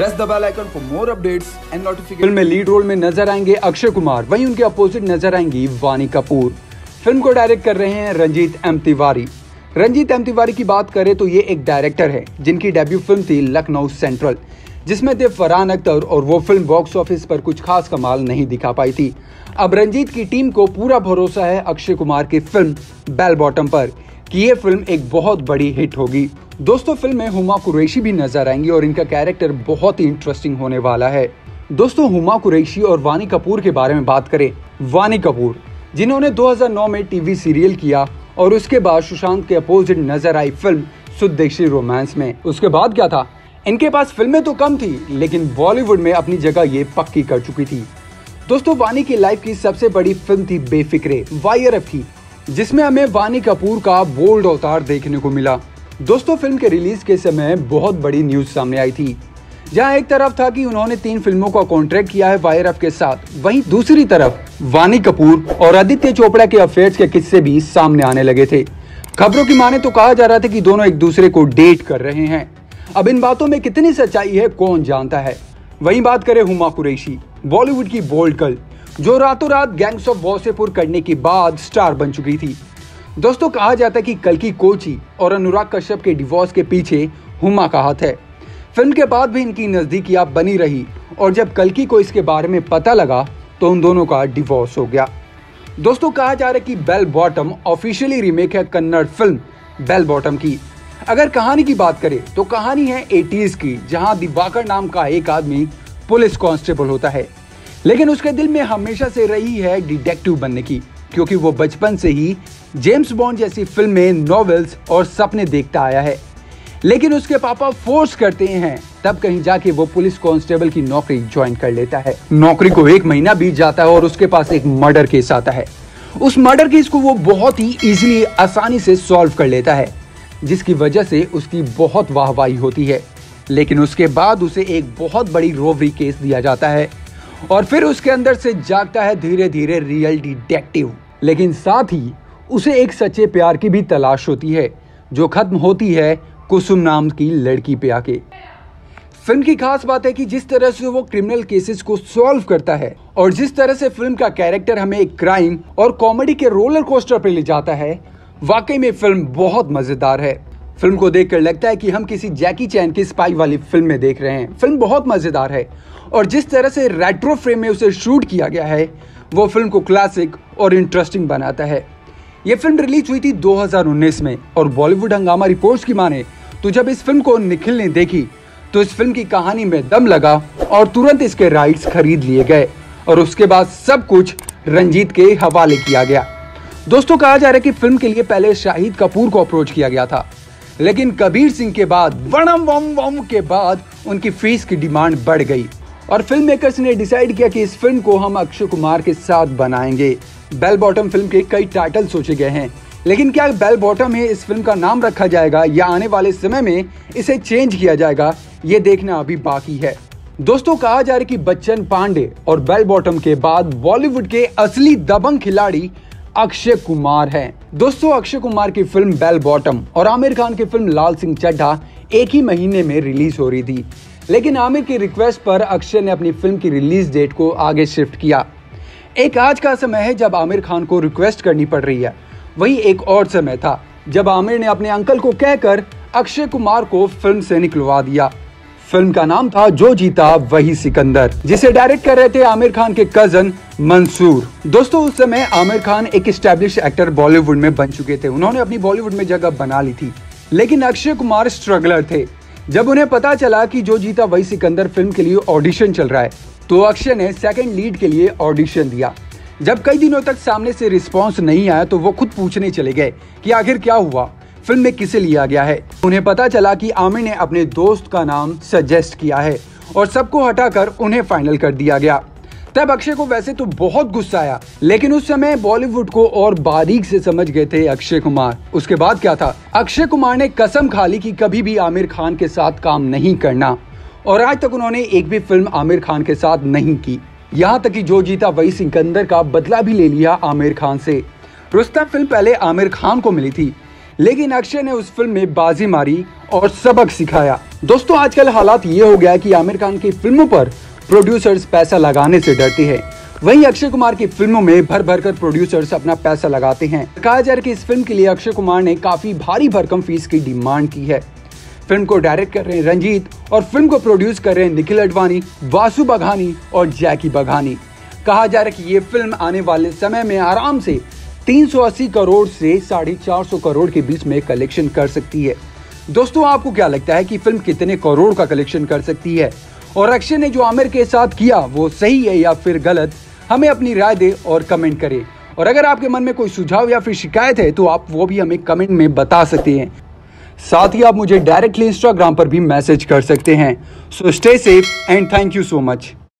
Press the bell icon for more updates and notification. Film में lead role में नजर आएंगे अक्षय कुमार, वहीं उनके अपोजिट नजर आएंगी वाणी कपूर। फिल्म को डायरेक्ट कर रहे हैं रंजीत एम तिवारी। रंजीत एम तिवारी की बात करें तो ये एक डायरेक्टर है जिनकी डेब्यू फिल्म थी लखनऊ सेंट्रल, जिसमें देव फरानकतर, और वो फिल्म बॉक्स ऑफिस पर कुछ खास कमाल नहीं दिखा पाई थी। अब रंजीत की टीम को पूरा भरोसा है अक्षय कुमार की फिल्म बेल बॉटम पर कि ये फिल्म एक बहुत बड़ी हिट होगी। दोस्तों, फिल्म में हुमा कुरैशी भी नजर आएंगी और इनका कैरेक्टर बहुत ही इंटरेस्टिंग होने वाला है। दोस्तों, हुमा कुरैशी और वाणी कपूर के बारे में बात करें, वाणी कपूर जिन्होंने 2009 में टीवी सीरियल किया और उसके बाद शुशांत के अपोजिट नजर आई फिल्म सुदक्षी रोमांस में। उसके बाद क्या था, इनके पास फिल्में तो कम थी लेकिन बॉलीवुड में अपनी जगह ये पक्की कर चुकी थी। दोस्तों, वाणी की लाइफ की सबसे बड़ी फिल्म थी बेफिक्रे YRF की, जिसमें हमें वाणी कपूर का बोल्ड अवतार देखने को मिला। दोस्तों, फिल्म के रिलीज के समय बहुत बड़ी न्यूज सामने आई थी, जहां एक तरफ था कि उन्होंने 3 फिल्मों का कॉन्ट्रैक्ट किया है YRF के साथ, वहीं दूसरी तरफ वाणी कपूर और आदित्य चोपड़ा के अफेयर्स के किस्से भी सामने आने लगे थे। खबरों की माने तो कहा जा रहा था कि दोनों एक दूसरे को डेट कर रहे हैं। अब इन बातों में कितनी सच्चाई है कौन जानता है। वहीं बात करें हुमा कुरैशी, बॉलीवुड की बोल्ड गर्ल जो रातों रात गैंग्स ऑफ वासेपुर करने के बाद स्टार बन चुकी थी। दोस्तों, कहा जाता है कि कल्की कोची और अनुराग कश्यप के डिवोर्स के पीछे हुमा का हाथ है। फिल्म के बाद भी इनकी नजदीकियां बनी रही और जब कल्की को इसके बारे में पता लगा तो उन दोनों का डिवोर्स हो गया। दोस्तों, कहा जा रहा है कि बेल बॉटम ऑफिशियली रीमेक है कन्नड़ फिल्म बेल बॉटम की। अगर कहानी की बात करें तो कहानी है 80s की, जहां दिवाकर नाम का एक आदमी पुलिस कांस्टेबल होता है, लेकिन उसके दिल में हमेशा से रही है डिटेक्टिव बनने की, क्योंकि वो बचपन से ही जेम्स बॉन्ड जैसी फिल्में, नॉवेल्स और सपने देखता आया है। लेकिन उसके पापा फोर्स करते हैं, तब कहीं जाके वो पुलिस कांस्टेबल की नौकरी ज्वाइन कर लेता है। नौकरी को 1 महीना बीत जाता है और उसके पास एक मर्डर केस आता है। उस मर्डर केस को वो बहुत ही इजीली, आसानी से सॉल्व कर लेता है, जिसकी वजह से उसकी बहुत वाहवाही होती है। लेकिन उसके बाद उसे एक बहुत बड़ी रोबरी केस दिया जाता है और फिर उसके अंदर से जागता है धीरे धीरे रियल डिटेक्टिव। लेकिन साथ ही उसे एक सच्चे प्यार की भी तलाश होती है, जो खत्म होती है कुसुम नाम की लड़की पे आके। फिल्म की खास बात है कि जिस तरह से वो क्रिमिनल केसेस को सॉल्व करता है और जिस तरह से फिल्म का कैरेक्टर हमें एक क्राइम और कॉमेडी के रोलर कोस्टर पे ले जाता है, वाकई में फिल्म बहुत मजेदार है। फिल्म को देखकर लगता है कि हम किसी जैकी चैन की स्पाई वाली फिल्म में देख रहे हैं। फिल्म बहुत मजेदार है और जिस तरह से रेट्रो फ्रेम में उसे शूट किया गया है, वो फिल्म को क्लासिक और इंटरेस्टिंग बनाता है। ये फिल्म रिलीज हुई थी 2019 में और बॉलीवुड हंगामा रिपोर्ट्स की माने तो जब इस फिल्म को निखिल ने देखी तो इस फिल्म की कहानी में दम लगा और तुरंत इसके राइट्स खरीद लिए गए और उसके बाद सब कुछ रंजीत के हवाले किया गया। दोस्तों, कहा जा रहा है कि फिल्म के लिए पहले शाहिद कपूर को अप्रोच किया गया था, लेकिन कबीर सिंह के बाद वनम वम वम के बाद उनकी फीस की डिमांड बढ़ गई और फिल्म मेकर्स ने डिसाइड किया कि इस फिल्म को हम अक्षय कुमार के साथ बनाएंगे। बेल बॉटम फिल्म के कई टाइटल सोचे गए हैं, लेकिन क्या बेल बॉटम है इस फिल्म का नाम रखा जाएगा या आने वाले समय में इसे चेंज किया जाएगा, ये देखना अभी बाकी है। दोस्तों, कहा जा रहा है कि बच्चन पांडे और बेल बॉटम के बाद बॉलीवुड के असली दबंग खिलाड़ी अक्षय कुमार हैं। दोस्तों, अक्षय कुमार की फिल्म बेल बॉटम और आमिर खान की फिल्म लाल सिंह चड्ढा एक ही महीने में रिलीज हो रही थी, लेकिन आमिर की रिक्वेस्ट पर अक्षय ने अपनी फिल्म की रिलीज डेट को आगे शिफ्ट किया। एक आज का समय है जब आमिर खान को रिक्वेस्ट करनी पड़ रही है, वही एक और समय था जब आमिर ने अपने अंकल को कहकर अक्षय कुमार को फिल्म से निकलवा दिया। फिल्म का नाम था जो जीता वही सिकंदर, जिसे डायरेक्ट कर रहे थे आमिर खान के कजन मंसूर। दोस्तों, उस समय आमिर खान एक एस्टैब्लिश एक्टर बॉलीवुड में बन चुके थे, उन्होंने अपनी बॉलीवुड में जगह बना ली थी, लेकिन अक्षय कुमार स्ट्रगलर थे। जब उन्हें पता चला कि जो जीता वही सिकंदर फिल्म के लिए ऑडिशन चल रहा है तो अक्षय ने सेकेंड लीड के लिए ऑडिशन दिया। जब कई दिनों तक सामने से रिस्पॉन्स नहीं आया तो वो खुद पूछने चले गए कि आखिर क्या हुआ, फिल्म में किसे लिया गया है। उन्हें पता चला कि आमिर ने अपने दोस्त का नाम सजेस्ट किया है और सबको हटाकर उन्हें फाइनल कर दिया गया। तब अक्षय को वैसे तो बहुत गुस्सा आया, लेकिन उस समय बॉलीवुड को और बारीक से समझ गए थे अक्षय कुमार। उसके बाद क्या था, अक्षय कुमार ने कसम खा ली कि कभी भी आमिर खान के साथ काम नहीं करना और आज तक उन्होंने एक भी फिल्म आमिर खान के साथ नहीं की। यहाँ तक कि जो जीता वही सिकंदर का बदला भी ले लिया आमिर खान से। रुस्तम फिल्म पहले आमिर खान को मिली थी, लेकिन अक्षय ने उस फिल्म में बाजी मारी और सबक सिखाया। दोस्तों आजकल हालात ये हो गया कि आमिर खान की फिल्मों पर प्रोड्यूसर्स पैसा लगाने से डरती है, वहीं अक्षय कुमार की फिल्मों में भर भर कर प्रोड्यूसर्स अपना पैसा लगाते हैं। कहा जा रहा है कि इस फिल्म के लिए अक्षय कुमार ने काफी भारी भरकम फीस की डिमांड की है। फिल्म को डायरेक्ट कर रहे हैं रंजीत और फिल्म को प्रोड्यूस कर रहे हैं निखिल आडवाणी, वासु बागानी और जैकी बागानी। कहा जा रहा है कि ये फिल्म आने वाले समय में आराम से 380 करोड़ से 450 करोड़ के बीच में कलेक्शन कर सकती है। दोस्तों आपको क्या लगता है कि फिल्म कितने करोड़ का कलेक्शन कर सकती है और अक्षय ने जो आमिर के साथ किया वो सही है या फिर गलत? हमें अपनी राय दे और कमेंट करें। और अगर आपके मन में कोई सुझाव या फिर शिकायत है तो आप वो भी हमें कमेंट में बता सकते हैं। साथ ही आप मुझे डायरेक्टली इंस्टाग्राम पर भी मैसेज कर सकते हैं। So stay safe and thank you so much.